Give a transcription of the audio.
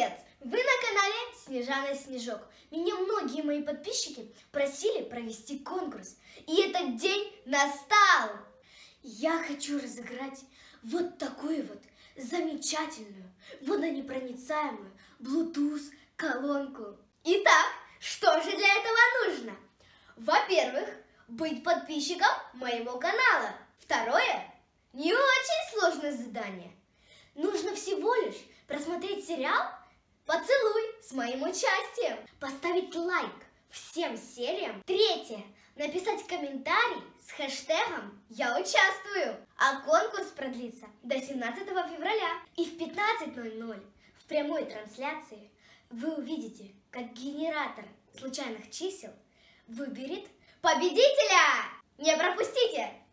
Привет! Вы на канале Снежана Снежок. Меня многие мои подписчики просили провести конкурс. И этот день настал! Я хочу разыграть вот такую вот замечательную, водонепроницаемую Bluetooth колонку. Итак, что же для этого нужно? Во-первых, быть подписчиком моего канала. Второе, не очень сложное задание. Нужно всего лишь просмотреть сериал «Поцелуй с моим участием», поставить лайк всем сериям. Третье, написать комментарий с хэштегом «Я участвую». А конкурс продлится до 17 февраля. И в 15:00 в прямой трансляции вы увидите, как генератор случайных чисел выберет победителя. Не пропустите!